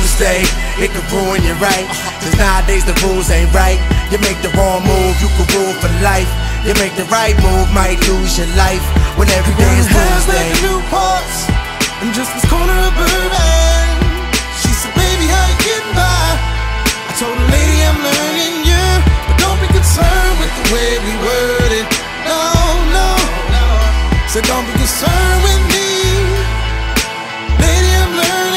Tuesday, it could ruin your right. Cause nowadays the rules ain't right. You make the wrong move, you could ruin for life. You make the right move, might lose your life. When every day is Tuesday. I'm just this corner of Burbank. She said, baby, how you getting by? I told her, lady, I'm learning you, but don't be concerned with the way we word it. No, no, no. So don't be concerned with me, lady, I'm learning.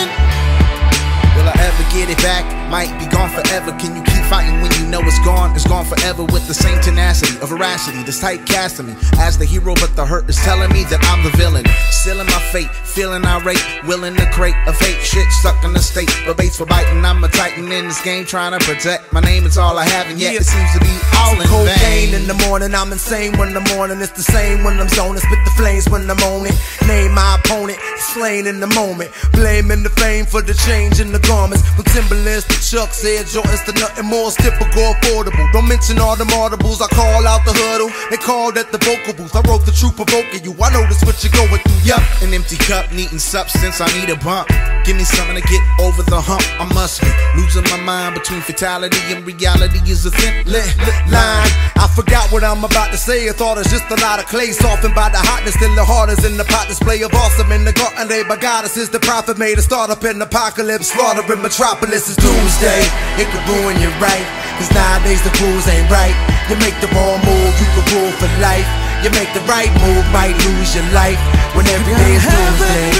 Will I ever get it back? Might be gone forever. Can you keep fighting when you know it's gone? It's gone forever with the same tenacity of veracity that's typecasting me as the hero, but the hurt is telling me that I'm the villain. Sealing my fate, feeling irate, willing to crate of hate. Shit stuck in the state, but baits for biting. I'm a titan in this game, trying to protect my name. It's all I have, and yet it seems to be all in vain. Cocaine in the morning, I'm insane when I'm on, and it's the same when I'm zoning. Spit the flames when I'm on it. Name my opponent, slain in the moment. Blaming the fame for the change in the garments. From Timberlands to Chucks, Air Jordans to nothing more is typical affordable. Don't mention all them audibles. I call out the huddle, they called at the vocal booth. I wrote the truth provoking you. I know this what you're going through. An empty cup, needing substance, I need a bump. Give me something to get over the hump. I must be losing my mind between fatality and reality is a thin line. I forgot what I'm about to say. I thought it's just a lot of clay softened by the hotness. Then the heart is in the pot, display of awesome in the garden. They by goddess is the prophet made a startup in apocalypse. Slaughtering metropolis is doomsday. It could ruin your right. Cause nowadays the rules ain't right. You make the wrong move, you could rule for life. You make the right move, might lose your life. When every day is Tuesday.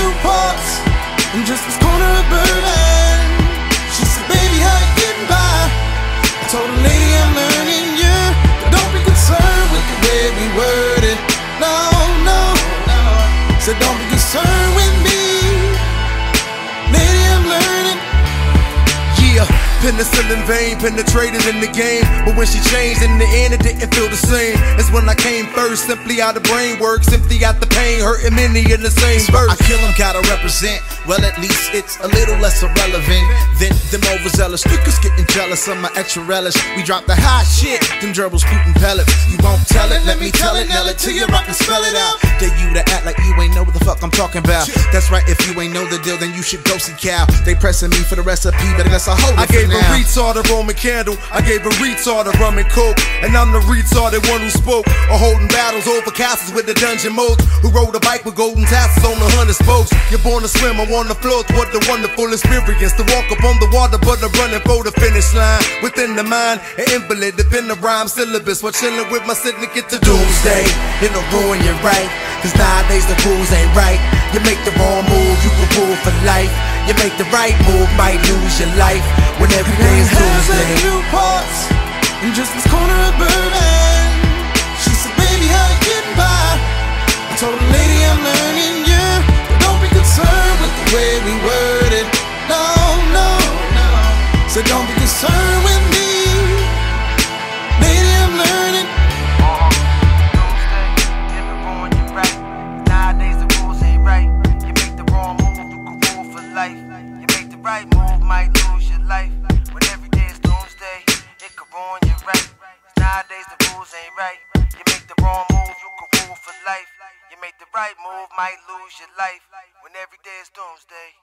I'm just this corner of Burbank. She said, baby, how you getting by? I told her, lady, I'm learning you, but don't be concerned with the way we word it. No, no, no. So don't be concerned with me, lady, I'm learning. Yeah. Penicillin vein, penetrated in the game. But when she changed in the end, it didn't feel the same. It's when I came first, simply out of brain work, simply out the pain, hurting many in the same verse. I kill 'em, gotta represent. Well, at least it's a little less irrelevant than them overzealous niggas getting jealous of my extra relish. We drop the hot shit, them gerbils shooting pellets. You won't tell it, let me tell it, nail it till you rock and spell it out. Dare you to act like you ain't know what the fuck I'm talking about. That's right, if you ain't know the deal, then you should go see Cal. They pressing me for the recipe, but unless I hold it. I gave a retard a Roman candle, I gave a retard a rum and coke, and I'm the retarded one who spoke, or holding battles over castles with the dungeon modes, who rode a bike with golden tassels on 100 spokes. You're born to swim, I want to float toward the wonderful experience, to walk up on the water but I'm running for the finish line. Within the mind, an invalid, if in the rhyme syllabus, while chilling with my syndicate to doomsday. It'll ruin your right, cause nowadays the rules ain't right. You make the wrong move, you can rule for life. You make the right move, might lose your life. When every day is Tuesday. I'm just this corner of Burbank. She said, baby, how you getting by? I told her, lady, I'm learning you, but don't be concerned with the way we word it. No, no, no. So don't be concerned with me, lady, I'm learning. Tuesday, if it ruin your right. Nowadays the rules ain't right. You make the wrong move, you can rule for life. You make the right move, might lose your life. When every day is Tuesday, it could ruin your right. Nowadays the rules ain't right. You make the wrong move, you can rule for life. You make the right move, might lose your life. When every day is Tuesday.